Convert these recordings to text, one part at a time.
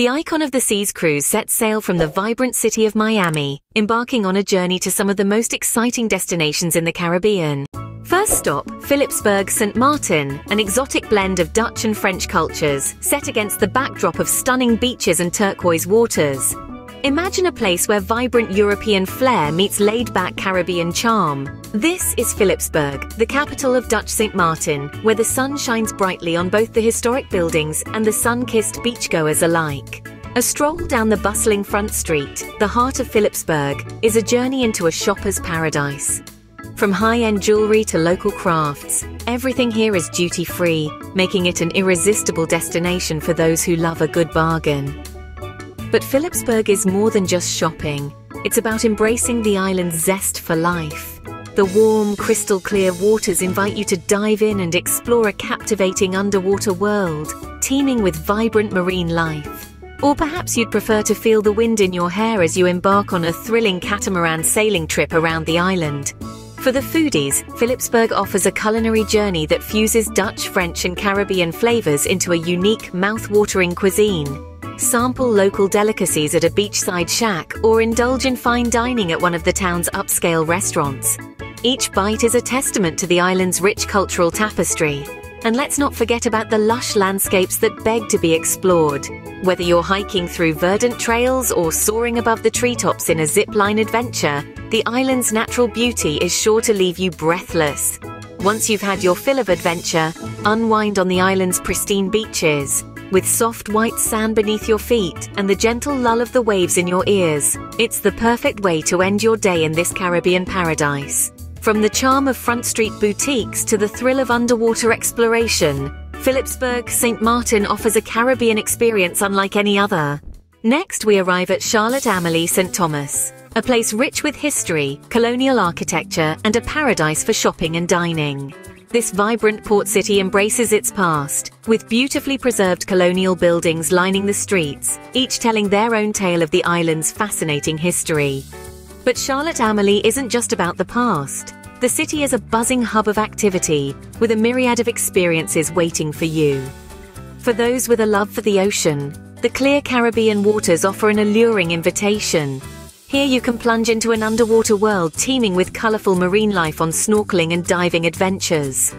The Icon of the Seas cruise sets sail from the vibrant city of Miami, embarking on a journey to some of the most exciting destinations in the Caribbean. First stop, Philipsburg, St Maarten, an exotic blend of Dutch and French cultures, set against the backdrop of stunning beaches and turquoise waters. Imagine a place where vibrant European flair meets laid-back Caribbean charm. This is Philipsburg, the capital of Dutch St. Maarten, where the sun shines brightly on both the historic buildings and the sun-kissed beachgoers alike. A stroll down the bustling front street, the heart of Philipsburg, is a journey into a shopper's paradise. From high-end jewelry to local crafts, everything here is duty-free, making it an irresistible destination for those who love a good bargain. But Philipsburg is more than just shopping. It's about embracing the island's zest for life. The warm, crystal-clear waters invite you to dive in and explore a captivating underwater world, teeming with vibrant marine life. Or perhaps you'd prefer to feel the wind in your hair as you embark on a thrilling catamaran sailing trip around the island. For the foodies, Philipsburg offers a culinary journey that fuses Dutch, French, and Caribbean flavors into a unique, mouth-watering cuisine. Sample local delicacies at a beachside shack or indulge in fine dining at one of the town's upscale restaurants. Each bite is a testament to the island's rich cultural tapestry. And let's not forget about the lush landscapes that beg to be explored. Whether you're hiking through verdant trails or soaring above the treetops in a zipline adventure, the island's natural beauty is sure to leave you breathless. Once you've had your fill of adventure, unwind on the island's pristine beaches. With soft white sand beneath your feet and the gentle lull of the waves in your ears, it's the perfect way to end your day in this Caribbean paradise. From the charm of front street boutiques to the thrill of underwater exploration, Philipsburg, St. Maarten offers a Caribbean experience unlike any other. Next, we arrive at Charlotte Amalie, St. Thomas, a place rich with history, colonial architecture, and a paradise for shopping and dining. This vibrant port city embraces its past, with beautifully preserved colonial buildings lining the streets, each telling their own tale of the island's fascinating history. But Charlotte Amalie isn't just about the past. The city is a buzzing hub of activity, with a myriad of experiences waiting for you. For those with a love for the ocean, the clear Caribbean waters offer an alluring invitation. Here you can plunge into an underwater world teeming with colourful marine life on snorkeling and diving adventures.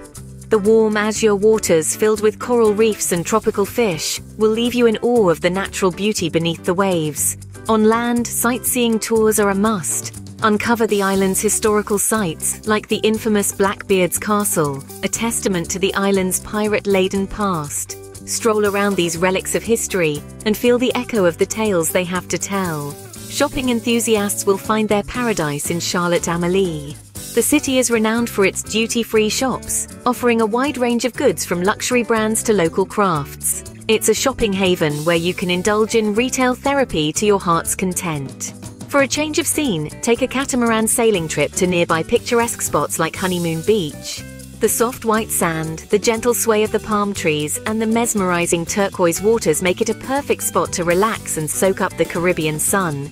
The warm azure waters filled with coral reefs and tropical fish will leave you in awe of the natural beauty beneath the waves. On land, sightseeing tours are a must. Uncover the island's historical sites, like the infamous Blackbeard's Castle, a testament to the island's pirate-laden past. Stroll around these relics of history and feel the echo of the tales they have to tell. Shopping enthusiasts will find their paradise in Charlotte Amalie. The city is renowned for its duty-free shops, offering a wide range of goods from luxury brands to local crafts. It's a shopping haven where you can indulge in retail therapy to your heart's content. For a change of scene, take a catamaran sailing trip to nearby picturesque spots like Honeymoon Beach. The soft white sand, the gentle sway of the palm trees, and the mesmerizing turquoise waters make it a perfect spot to relax and soak up the Caribbean sun.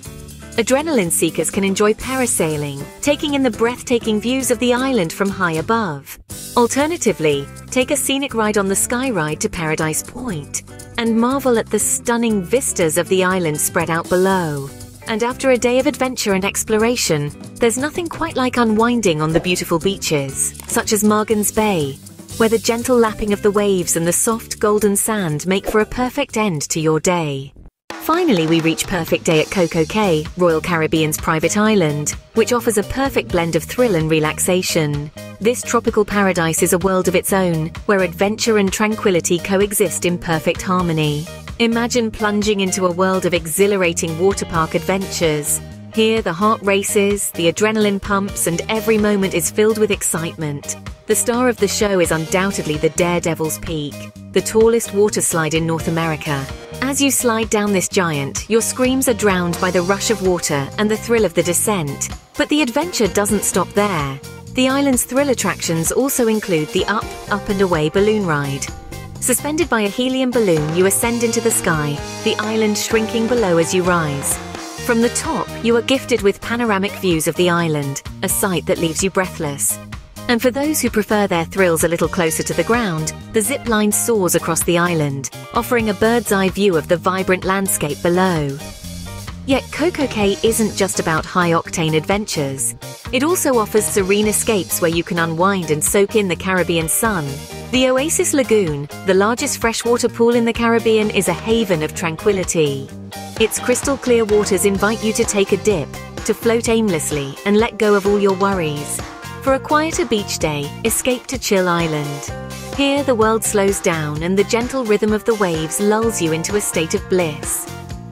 Adrenaline seekers can enjoy parasailing, taking in the breathtaking views of the island from high above. Alternatively, take a scenic ride on the Sky Ride to Paradise Point and marvel at the stunning vistas of the island spread out below. And after a day of adventure and exploration, there's nothing quite like unwinding on the beautiful beaches, such as Margins Bay, where the gentle lapping of the waves and the soft golden sand make for a perfect end to your day. Finally, we reach Perfect Day at CocoCay, Royal Caribbean's private island, which offers a perfect blend of thrill and relaxation. This tropical paradise is a world of its own, where adventure and tranquility coexist in perfect harmony. Imagine plunging into a world of exhilarating waterpark adventures. Here the heart races, the adrenaline pumps, and every moment is filled with excitement. The star of the show is undoubtedly the Daredevil's Peak, the tallest water slide in North America. As you slide down this giant, your screams are drowned by the rush of water and the thrill of the descent. But the adventure doesn't stop there. The island's thrill attractions also include the Up, Up and Away balloon ride. Suspended by a helium balloon, you ascend into the sky, the island shrinking below as you rise. From the top, you are gifted with panoramic views of the island, a sight that leaves you breathless. And for those who prefer their thrills a little closer to the ground, the zip line soars across the island, offering a bird's-eye view of the vibrant landscape below. Yet CocoCay isn't just about high-octane adventures. It also offers serene escapes where you can unwind and soak in the Caribbean sun. The Oasis Lagoon, the largest freshwater pool in the Caribbean, is a haven of tranquility. Its crystal-clear waters invite you to take a dip, to float aimlessly, and let go of all your worries. For a quieter beach day, escape to Chill Island. Here, the world slows down and the gentle rhythm of the waves lulls you into a state of bliss.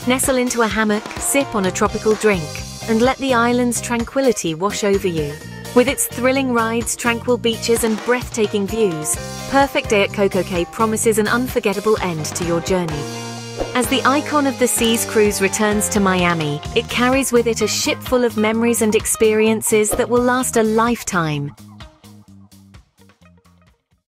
Nestle into a hammock, sip on a tropical drink, and let the island's tranquility wash over you. With its thrilling rides, tranquil beaches, and breathtaking views, Perfect Day at CocoCay promises an unforgettable end to your journey. As the Icon of the Seas cruise returns to Miami, it carries with it a ship full of memories and experiences that will last a lifetime.